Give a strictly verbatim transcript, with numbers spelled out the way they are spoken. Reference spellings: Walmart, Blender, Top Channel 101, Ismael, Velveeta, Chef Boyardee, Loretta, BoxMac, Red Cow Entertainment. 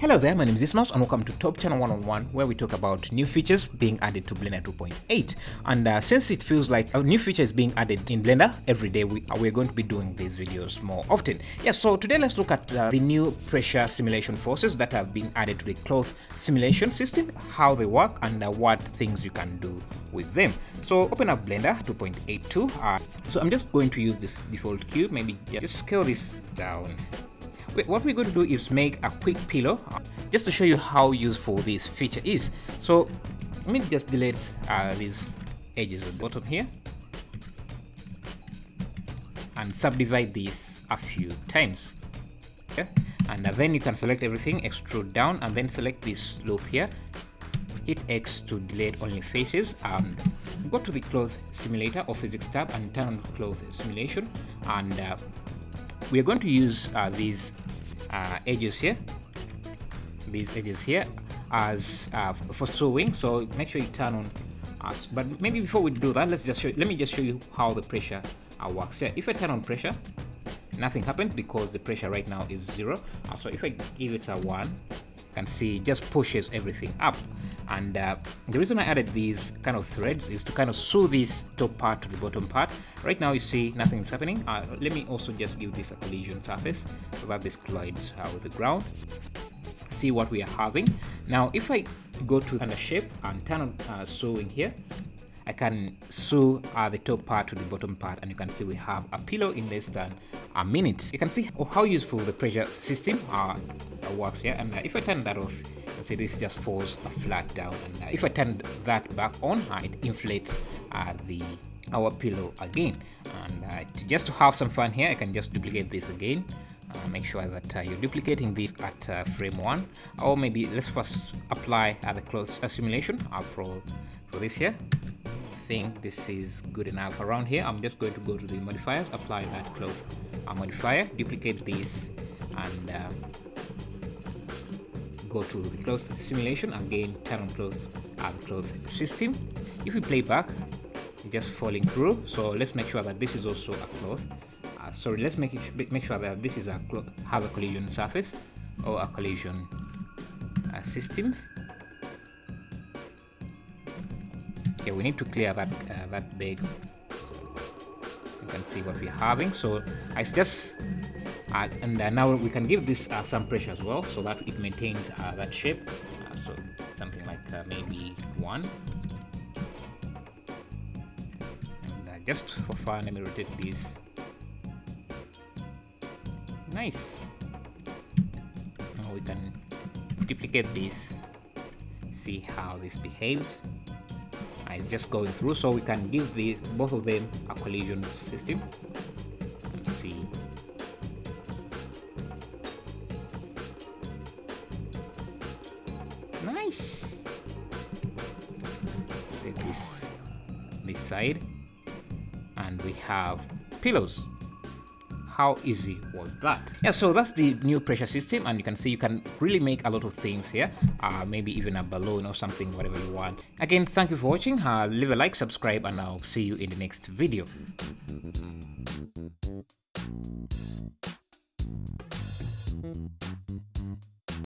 Hello there, my name is Ismael and welcome to Top Channel one oh one, where we talk about new features being added to Blender two point eight. And uh, since it feels like a new feature is being added in Blender every day, we are we're going to be doing these videos more often. Yes, yeah, so today let's look at uh, the new pressure simulation forces that have been added to the cloth simulation system, how they work, and uh, what things you can do with them. So open up Blender two point eight two. Uh, so I'm just going to use this default cube. Maybe just scale this down. What we're going to do is make a quick pillow just to show you how useful this feature is. So let me just delete uh, these edges at the bottom here and subdivide this a few times. Okay. And uh, then you can select everything, extrude down, and then select this loop here. Hit X to delete only faces. Um, go to the cloth simulator or physics tab and turn on cloth simulation, and uh, we are going to use uh, these uh, edges here, these edges here as uh, for sewing. So make sure you turn on us. But maybe before we do that, let's just show you, let me just show you how the pressure uh, works here. If I turn on pressure, nothing happens because the pressure right now is zero. Uh, so if I give it a one, you can see it just pushes everything up. And uh, the reason I added these kind of threads is to kind of sew this top part to the bottom part. Right now you see nothing's happening. Uh, let me also just give this a collision surface so that this collides uh, with the ground. See what we are having. Now if I go to under shape and turn on uh, sewing here, I can sew uh, the top part to the bottom part, and you can see we have a pillow in less than a minute. You can see how useful the pressure system uh, works here. And uh, if I turn that off, see this just falls flat down, and uh, if I turn that back on, uh, it inflates uh, the our pillow again. And uh, to, just to have some fun here, I can just duplicate this again. Uh, make sure that uh, you're duplicating this at uh, frame one, or maybe let's first apply uh, the close uh, simulation uh, for, for this here. I think this is good enough. Around here I'm just going to go to the modifiers, apply that cloth uh, modifier, duplicate this, and uh, go to the closed simulation again, turn on closed uh, closed system. If we play back, just falling through. So let's make sure that this is also a cloth. Uh, sorry, let's make it, make sure that this is a cloth, have a collision surface or a collision uh, system. Okay, we need to clear that uh, that bag. So you can see what we're having. So I just Uh, and uh, now we can give this uh, some pressure as well, so that it maintains uh, that shape. Uh, so something like uh, maybe one. And uh, just for fun, let me rotate these. Nice. Now we can duplicate this. See how this behaves. Uh, it's just going through, so we can give these both of them a collision system. Let's see. Nice. This this side, and we have pillows. How easy was that? Yeah, so that's the new pressure system, and you can see you can really make a lot of things here. Uh, maybe even a balloon or something, whatever you want. Again, thank you for watching. Uh, leave a like, subscribe, and I'll see you in the next video.